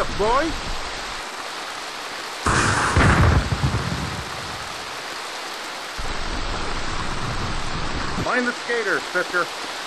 up, boy! Mind the skaters, sister.